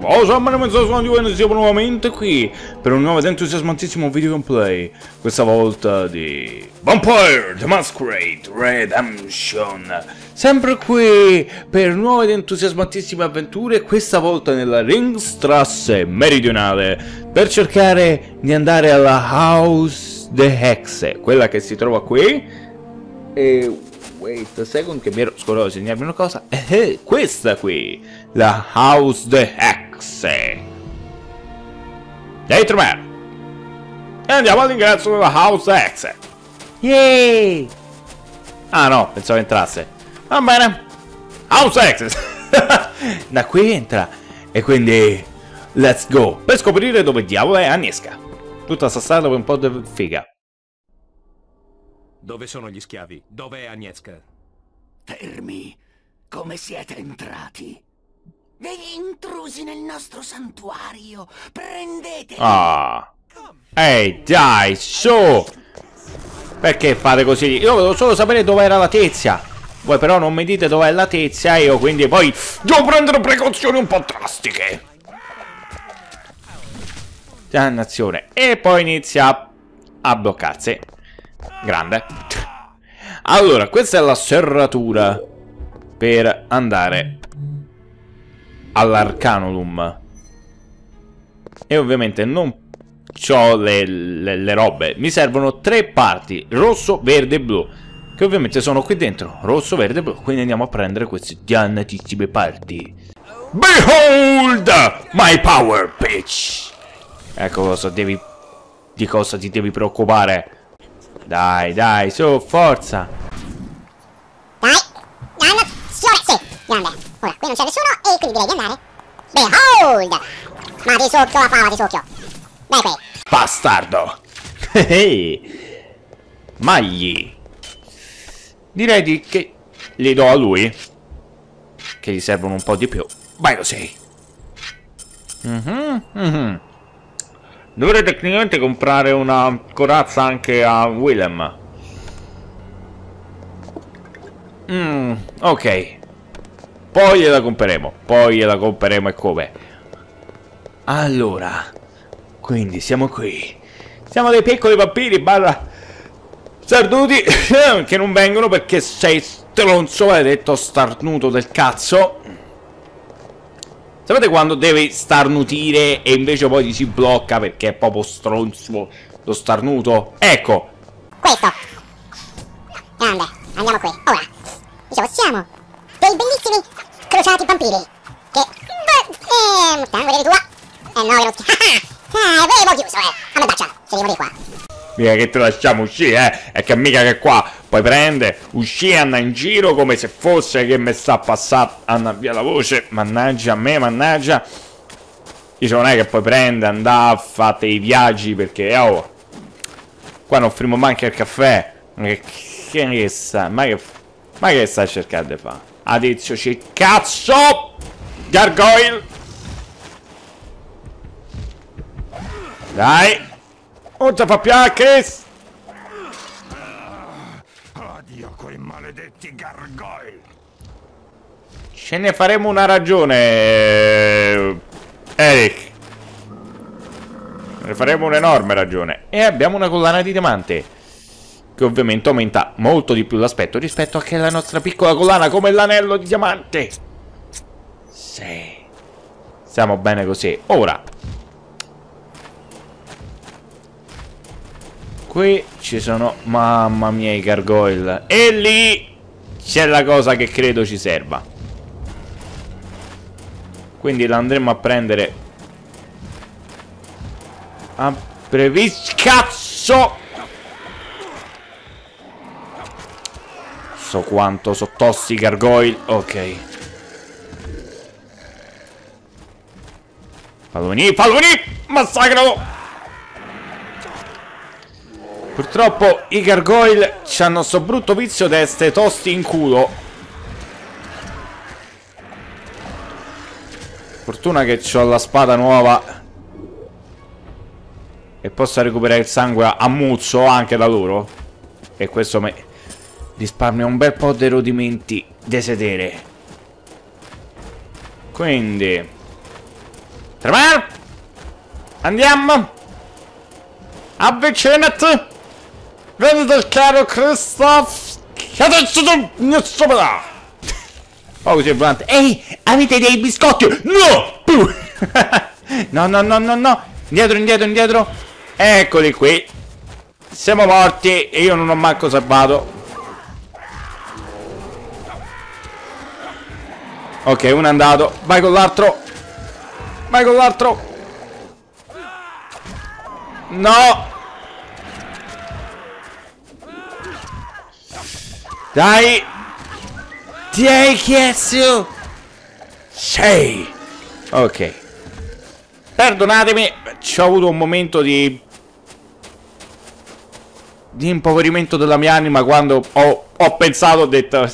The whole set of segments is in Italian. Ciao a tutti, siamo nuovamente qui per un nuovo ed entusiasmantissimo video gameplay. Questa volta di Vampire: The Masquerade Redemption. Sempre qui per nuove ed entusiasmantissime avventure, questa volta nella Ringstrasse Meridionale, per cercare di andare alla Haus de Hexe, quella che si trova qui. E... wait a second, che mi ero scordato di segnarmi una cosa. Questa qui, la Haus de Hexe dei Tremere. E andiamo all'ingresso della Haus de Hexe. Yeeeey! Ah no, pensavo entrasse. Va bene, Haus de Hexe. Da qui entra. E quindi let's go per scoprire dove diavolo è Agnieszka. Tutta sta strada per un po' di figa. Dove sono gli schiavi? Dov'è Agnieszka? Fermi! Come siete entrati? Degli intrusi nel nostro santuario! Prendeteli! Ah! Ehi, dai, su! Perché fate così? Io volevo solo sapere dove era la tizia. Voi però non mi dite dov'è la tizia, io quindi poi devo prendere precauzioni un po' drastiche. Dannazione. E poi inizia a bloccarsi. Grande. Allora, questa è la serratura per andare all'Arcanulum. E ovviamente non ho le robe. Mi servono tre parti: rosso, verde e blu, che ovviamente sono qui dentro. Rosso, verde e blu. Quindi andiamo a prendere queste dannatissime parti. Behold my power, bitch. Ecco cosa devi... di cosa ti devi preoccupare. Dai, dai, su, forza! Dai, dannazione, sì, grande. Ora, qui non c'è nessuno e quindi direi di andare. Behold! Ma ti socchio la fava, ti socchio. Dai qui. Bastardo! Magli! Direi di che li do a lui, che gli servono un po' di più. Vai così! Dovrei tecnicamente comprare una corazza anche a Wilhem. Ok. Poi gliela compreremo. Poi gliela compreremo e come. Allora. Quindi siamo qui. Siamo dei piccoli vampiri barra sarduti che non vengono perché sei stronzo maledetto starnuto del cazzo. Sapete quando devi starnutire e invece poi ti si blocca perché è proprio stronzo lo starnuto? Ecco! Questo! Grande, andiamo qui. Ora, diciamo, siamo dei bellissimi crociati vampiri. Che... tango di tua. No, non... avevo chiuso, a metaccia, saliamo di qua. Mica che te lasciamo uscire, eh! È che mica che qua poi prende, uscì e andà in giro come se fosse che mi sta passando, andà via la voce, mannaggia a me, mannaggia. Dice non è che poi prende, andà, fate i viaggi perché, oh, qua non offriamo manco il caffè. Che sta, ma che sta cercando di fare? Adizio ci cazzo! Gargoyle! Dai! Non ti fa piacere! Oddio quei maledetti gargoyle! Ce ne faremo una ragione, Eric! Ne faremo un'enorme ragione. E abbiamo una collana di diamanti, che ovviamente aumenta molto di più l'aspetto rispetto a che la nostra piccola collana come l'anello di diamante. Sì. Stiamo bene così. Ora. Qui ci sono, mamma mia, i gargoyle. E lì c'è la cosa che credo ci serva. Quindi la andremo a prendere a previs... cazzo! So quanto so tossi i gargoyle. Ok. Fallo venire, fallo venire! Massacralo! Purtroppo i gargoyle c'hanno sto brutto vizio d'este tosti in culo. Fortuna che ho la spada nuova e posso recuperare il sangue a muzzo anche da loro. E questo mi risparmia un bel po' di rodimenti di sedere. Quindi Tremere! Andiamo! Avvicinati! Vedi del caro Christoph! Che adesso non so da! Oh, così volante. Ehi! Avete dei biscotti? No! No, no, no, no, no! Indietro, indietro, indietro! Eccoli qui! Siamo morti e io non ho manco salvato. Ok, uno è andato. Vai con l'altro. Vai con l'altro. No. Dai. Ti hai chiesto. Sei. Ok. Perdonatemi. Ci ho avuto un momento di impoverimento della mia anima quando ho pensato, ho detto...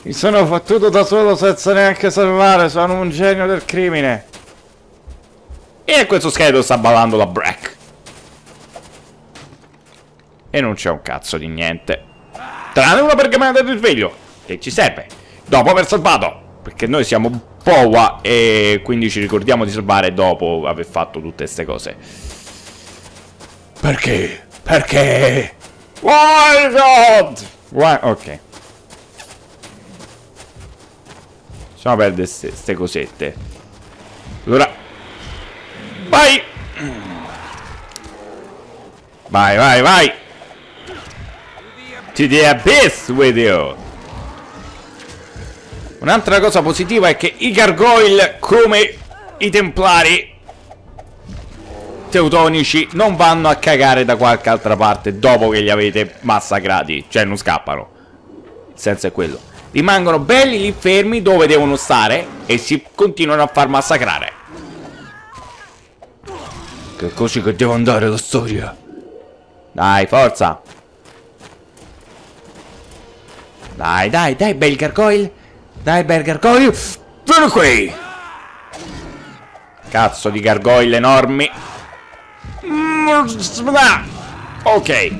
Mi sono fattuto da solo senza neanche salvare, sono un genio del crimine. E questo scheletro sta ballando la break. E non c'è un cazzo di niente. Tranne una pergamena del risveglio, che ci serve dopo aver salvato. Perché noi siamo Powa e quindi ci ricordiamo di salvare dopo aver fatto tutte queste cose. Perché? Perché? Why God? Why? Ok. Facciamo perdere queste cosette. Allora vai. Vai, vai, vai. To the abyss with you. Un'altra cosa positiva è che i gargoyle, come i templari teutonici, non vanno a cagare da qualche altra parte dopo che li avete massacrati. Cioè non scappano. Il senso è quello. Rimangono belli lì fermi dove devono stare e si continuano a far massacrare. Che così che devo andare la storia. Dai, forza. Dai, dai, dai, bel gargoyle. Dai, bel gargoyle. Vieni qui. Cazzo di gargoyle enormi. Ok.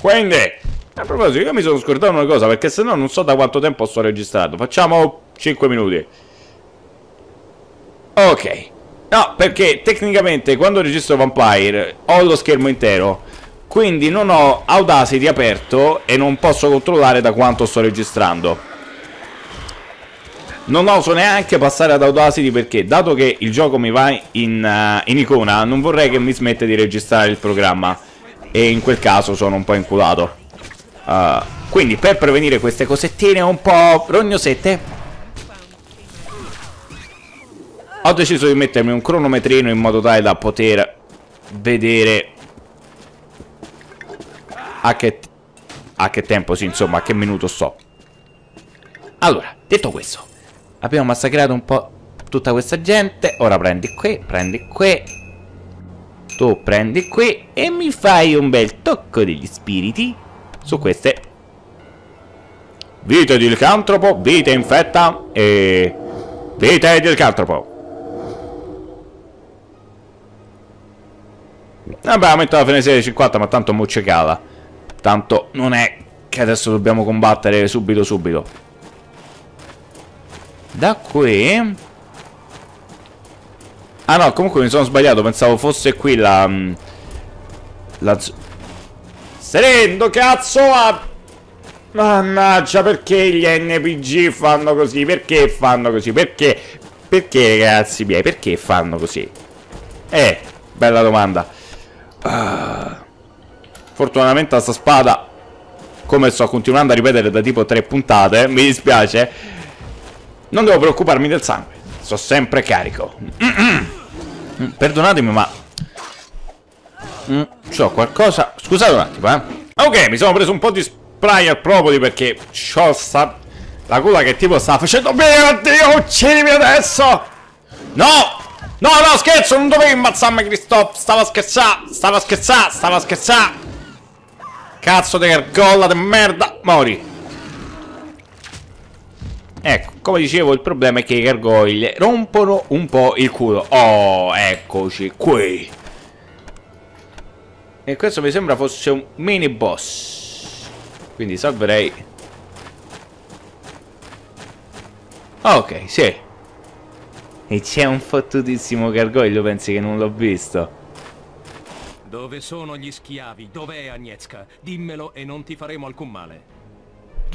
Quindi... a proposito, io mi sono scordato una cosa, perché sennò non so da quanto tempo sto registrando. Facciamo 5 minuti. Ok. No, perché tecnicamente quando registro Vampire ho lo schermo intero, quindi non ho Audacity aperto e non posso controllare da quanto sto registrando. Non oso neanche passare ad Audacity perché, dato che il gioco mi va in icona, non vorrei che mi smette di registrare il programma. E in quel caso sono un po' inculato. Quindi per prevenire queste cosettine un po' rognosette ho deciso di mettermi un cronometrino in modo tale da poter vedere a che tempo, sì, insomma, a che minuto sto. Allora, detto questo, abbiamo massacrato un po' tutta questa gente. Ora prendi qui, prendi qui. Tu prendi qui e mi fai un bel tocco degli spiriti su queste vite di licantropo, vite infetta e vite di licantropo. Vabbè, aumenta la fine serie di 50, ma tanto mo ci cala. Tanto non è che adesso dobbiamo combattere subito subito. Da qui. Ah no, comunque mi sono sbagliato, pensavo fosse qui la serendo cazzo a... Mannaggia, perché gli NPG fanno così? Perché fanno così? Perché? Perché, ragazzi miei? Perché fanno così? Bella domanda. Fortunatamente a sta spada, come sto continuando a ripetere da tipo 3 puntate, mi dispiace, non devo preoccuparmi del sangue. Sto sempre carico. Perdonatemi, ma... c'ho qualcosa... Scusate un attimo, Ok, mi sono preso un po' di spray al proprio perché c'ho la gola che tipo sta facendo... Mio Dio, uccidimi adesso! No! No, no, scherzo, non dovevi ammazzarmi, Christoph! Stava scherzando, stava scherzando, stava scherzando! Cazzo di gargolla di merda! Mori! Ecco, come dicevo, il problema è che i gargoyle rompono un po' il culo. Oh, eccoci qui! E questo mi sembra fosse un mini boss. Quindi salverei. Ok, sì. E c'è un fottutissimo gargoglio, pensi che non l'ho visto? Dove sono gli schiavi? Dov'è Agnieszka? Dimmelo e non ti faremo alcun male.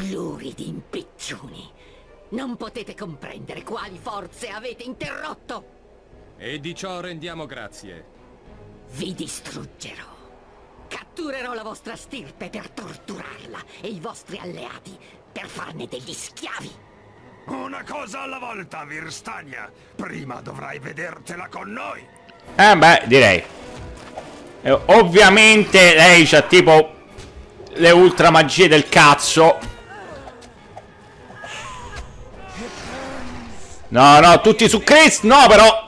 Luridi impiccioni. Non potete comprendere quali forze avete interrotto. E di ciò rendiamo grazie. Vi distruggerò. Catturerò la vostra stirpe per torturarla e i vostri alleati per farne degli schiavi. Una cosa alla volta, Virstagna. Prima dovrai vedertela con noi. Ah beh, direi. Ovviamente lei c'ha tipo le ultra magie del cazzo. No, no, tutti su Chris, no però.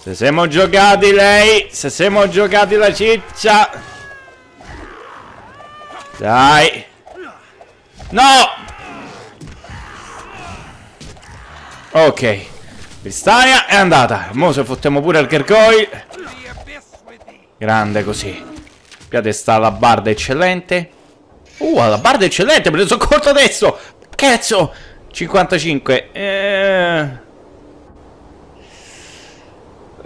Se siamo giocati lei, se siamo giocati la ciccia. Dai. No. Ok. Virstagna è andata. Mo se fottiamo pure il gargoyle. Grande così. Piate sta la barda eccellente. La barda eccellente, me ne sono accorto adesso. Cazzo. 55.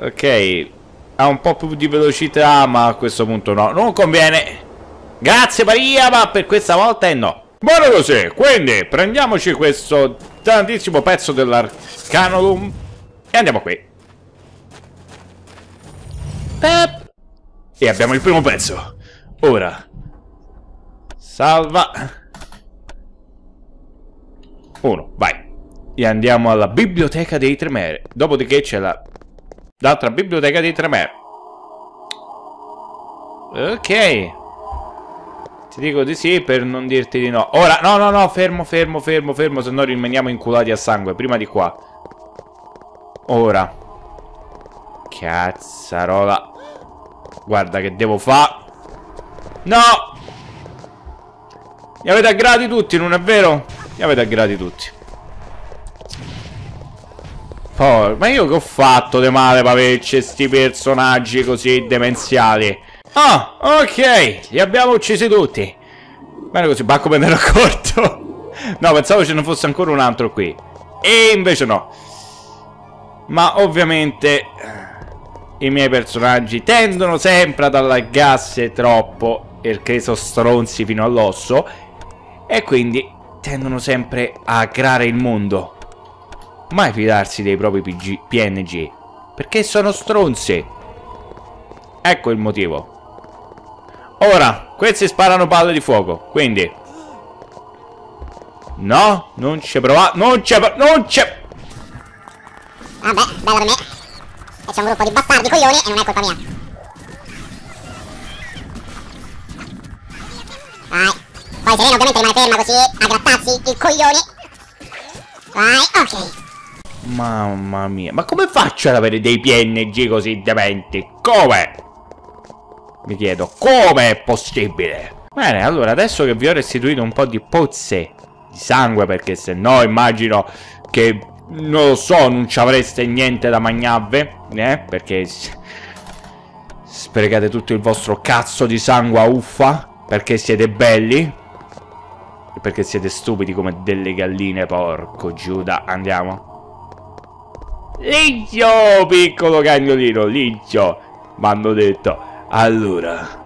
Ok, ha un po' più di velocità, ma a questo punto no, non conviene. Grazie Maria, ma per questa volta è no. Buono così, quindi prendiamoci questo tantissimo pezzo dell'Arcanolum e andiamo qui. E abbiamo il primo pezzo. Ora salva uno, vai. E andiamo alla biblioteca dei Tremere. Dopodiché c'è la l'altra biblioteca di Tremere. Ok. Ti dico di sì per non dirti di no. Ora, no, no, no, fermo. Se no rimaniamo inculati a sangue. Prima di qua. Ora. Cazzarola. Guarda che devo fa. No. Mi avete aggrati tutti, non è vero? Mi avete aggrati tutti. Oh, ma io che ho fatto di male per averci sti personaggi così demenziali? Ah, ok, li abbiamo uccisi tutti. Bene così, ma come me ne ero accorto? No, pensavo ce ne fosse ancora un altro qui. E invece no. Ma ovviamente i miei personaggi tendono sempre ad allargarsi troppo, perché sono stronzi fino all'osso, e quindi tendono sempre a aggravare il mondo. Mai fidarsi dei propri PNG, perché sono stronzi. Ecco il motivo. Ora, questi sparano palle di fuoco, quindi no, non ci provate. Non c'è. Vabbè, bella per me. E c'è un gruppo di bastardi coglioni e non è colpa mia. Vai. Poi Serena ovviamente rimane ferma così a grattarsi il coglione. Vai, ok. Mamma mia, ma come faccio ad avere dei PNG così dementi? Come? Mi chiedo, come è possibile? Bene, allora adesso che vi ho restituito un po' di pozze di sangue, perché se no immagino che, non lo so, non ci avreste niente da mangiare, perché sprecate tutto il vostro cazzo di sangue a uffa, perché siete belli e perché siete stupidi come delle galline, porco Giuda. Andiamo. Liggio, piccolo cagnolino, liggio, mi hanno detto. Allora,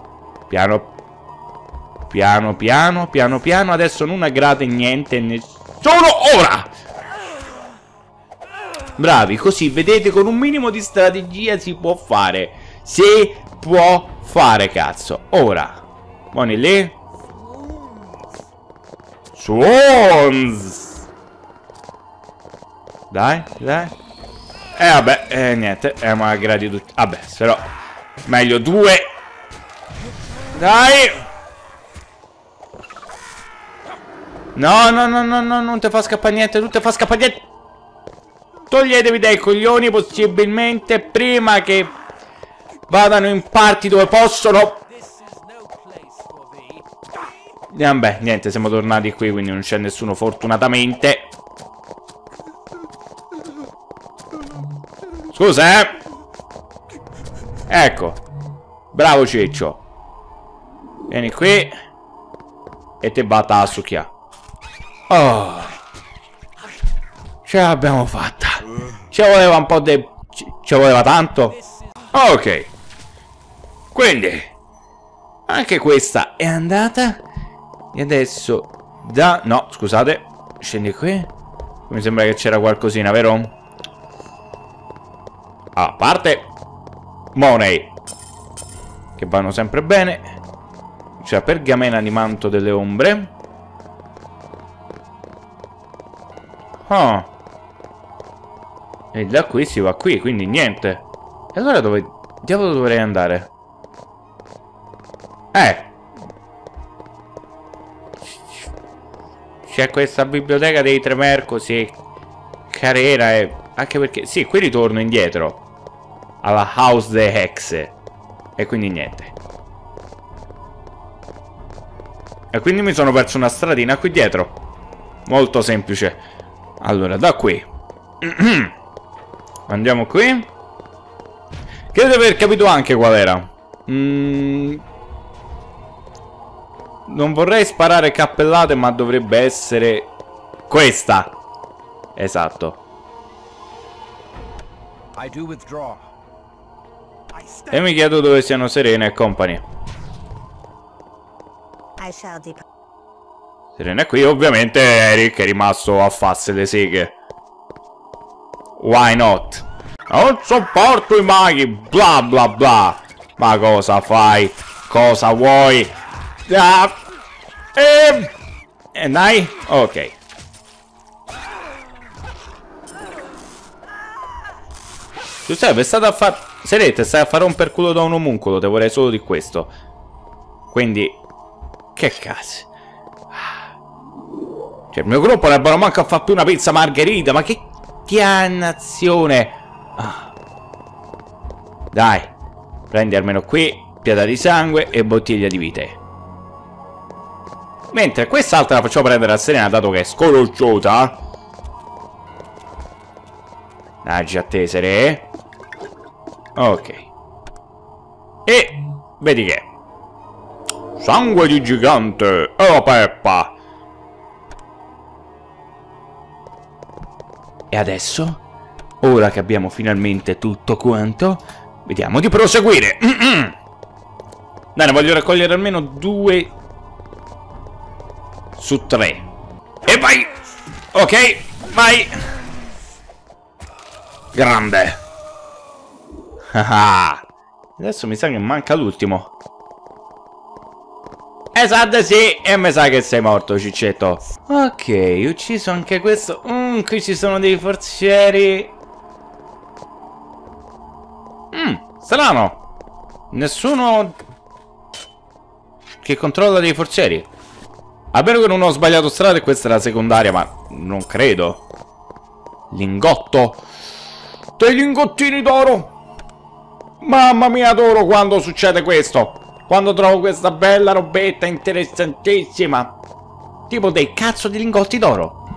piano piano, adesso non aggrate niente, nessuno, ora! Bravi, così vedete, con un minimo di strategia si può fare. Si può fare, cazzo. Ora, buoni lì. Swans! Dai, dai. E vabbè, niente, ma gradi tutti. Vabbè, però meglio due. Dai. No, no, no, no, no, non te fa scappare niente, non te fa scappare niente. Toglietevi dai coglioni possibilmente prima che vadano in parti dove possono. Vabbè, niente, siamo tornati qui, quindi non c'è nessuno fortunatamente. Scusa, eh? Ecco. Bravo Ciccio. Vieni qui e te batta a succhia. Oh, ce l'abbiamo fatta. Ci voleva un po' di... ci voleva tanto. Ok, quindi anche questa è andata. E adesso da... no, scusate, scendi qui. Mi sembra che c'era qualcosina, vero? A parte Money, che vanno sempre bene. C'è la pergamena di manto delle ombre. Oh. E da qui si va qui, quindi niente. E allora dove diavolo dovrei andare? C'è questa biblioteca dei Tremere, così carera, e anche perché... sì, qui ritorno indietro alla Haus de Hexe. E quindi niente. E quindi mi sono perso una stradina qui dietro. Molto semplice. Allora, da qui andiamo qui. Credo di aver capito anche qual era. Non vorrei sparare cappellate, ma dovrebbe essere questa. Esatto. E mi chiedo dove siano Serena e compagni. Serena è qui, ovviamente. Eric è rimasto a farsi le seghe. Why not? Non sopporto i maghi, bla bla bla. Ma cosa fai? Cosa vuoi? E dai, ok. Giuseppe, è stato a far... Serete, stai a fare un perculo da un omuncolo, te vorrei solo di questo. Quindi, che cazzo. Cioè, il mio gruppo non è manco a far più una pizza margherita, ma che dannazione. Ah. Dai, prendi almeno qui piada di sangue e bottiglia di vite. Mentre quest'altra la facciamo prendere a Serena, dato che è sconosciuta. Naggia a te, Serena. Ok. E vedi che sangue di gigante. Oh Peppa. E adesso, ora che abbiamo finalmente tutto quanto, vediamo di proseguire. Dai, ne voglio raccogliere almeno 2 su 3. E vai. Ok, vai. Grande. Adesso mi sa che manca l'ultimo. Esatto, sì. E mi sa che sei morto, ciccetto. Ok, ucciso anche questo. Qui ci sono dei forzieri. Strano. Nessuno che controlla dei forzieri. A meno che non ho sbagliato strada, e questa è la secondaria, ma non credo. Lingotto. Dei lingottini d'oro. Mamma mia, adoro quando succede questo. Quando trovo questa bella robetta interessantissima. Tipo dei cazzo di lingotti d'oro.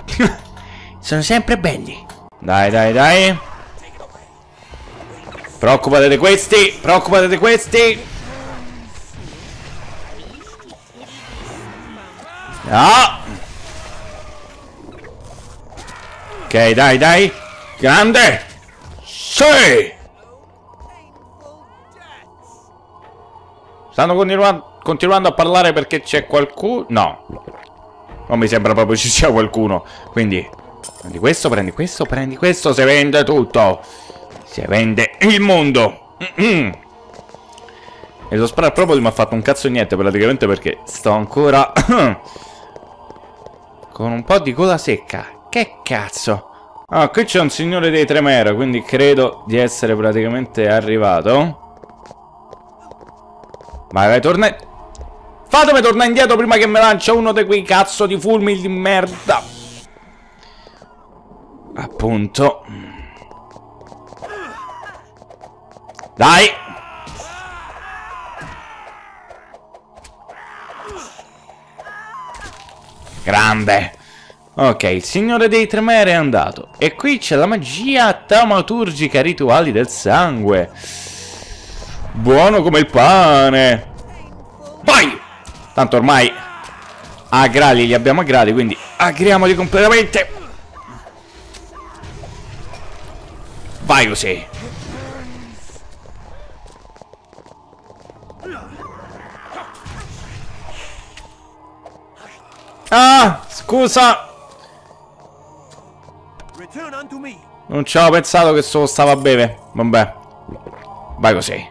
Sono sempre belli. Dai, dai, dai. Preoccupate di questi. Preoccupate di questi. Ah. Ok, dai, dai. Grande. Sì. Stanno continuando a parlare perché c'è qualcuno... no, non mi sembra proprio ci sia qualcuno. Quindi, prendi questo, prendi questo, prendi questo. Si vende tutto. Si vende il mondo. E lo sparo proprio mi ha fatto un cazzo niente praticamente, perché sto ancora con un po' di gola secca. Che cazzo. Ah, qui c'è un signore dei Tremere, quindi credo di essere praticamente arrivato. Vai, vai, torna. Fatemi tornare indietro prima che mi lancia uno di quei cazzo di fulmini di merda. Appunto. Dai. Grande. Ok, il signore dei Tremere è andato. E qui c'è la magia taumaturgica, rituali del sangue. Buono come il pane. Vai. Tanto ormai a gradi li abbiamo a gradi, quindi agriamoli completamente. Vai così. Ah, scusa. Non ci avevo pensato che solo stava a bere. Vabbè. Vai così.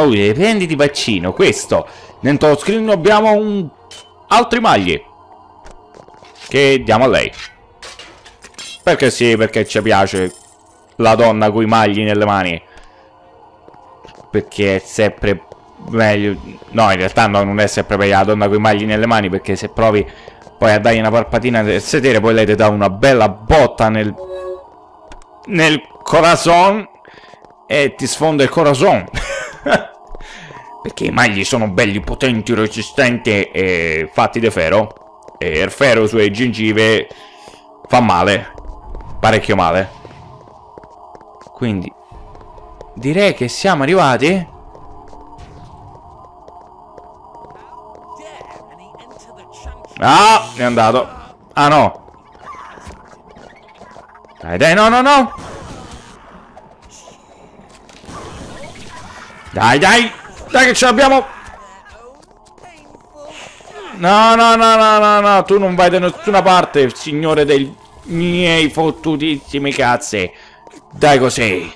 Oh, prenditi vaccino. Questo. Dentro lo screen abbiamo un... altri magli. Che diamo a lei. Perché sì, perché ci piace la donna coi magli nelle mani. Perché è sempre meglio. No, in realtà no, non è sempre meglio la donna coi magli nelle mani, perché se provi poi a dargli una parpatina del sedere, poi lei ti dà una bella botta nel corazon e ti sfonda il corazon. Perché i magli sono belli, potenti, resistenti e fatti di ferro. E il ferro sulle gengive fa male, parecchio male. Quindi direi che siamo arrivati. Ah, è andato. Ah no. Dai, dai, no, no, no. Dai, dai. Dai che ce l'abbiamo. No, no, no, no, no, no. Tu non vai da nessuna parte, signore dei miei fottutissimi cazzi. Dai così.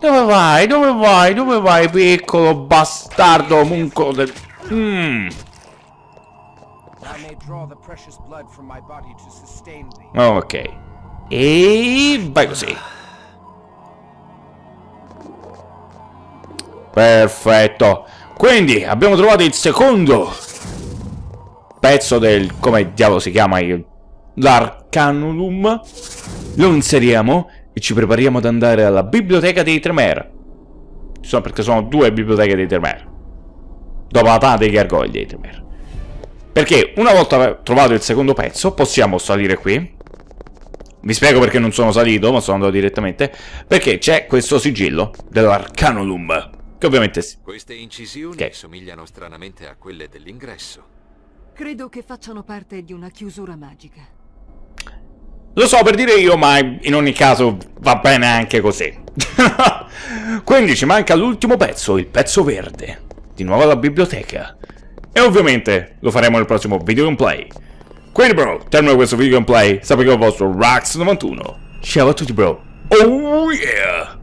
Dove vai? Dove vai? Dove vai, piccolo bastardo munco del... Ok. E vai così. Perfetto. Quindi abbiamo trovato il secondo pezzo del... come diavolo si chiama? L'Arcanulum. Lo inseriamo e ci prepariamo ad andare alla biblioteca dei Tremere. Sono perché sono due biblioteche dei Tremere. Dopo la tana dei Gargogli dei Tremere. Perché una volta trovato il secondo pezzo possiamo salire qui. Vi spiego perché non sono salito, ma sono andato direttamente. Perché c'è questo sigillo dell'Arcanulum. Che ovviamente sì. Queste incisioni somigliano stranamente a quelle dell'ingresso. Credo che facciano parte di una chiusura magica. Lo so per dire io, ma in ogni caso va bene anche così. Quindi ci manca l'ultimo pezzo, il pezzo verde. Di nuovo alla biblioteca. E ovviamente lo faremo nel prossimo video gameplay. Quindi bro, termino questo video gameplay. Sapete che è il vostro Rexen91. Ciao a tutti bro. Oh yeah!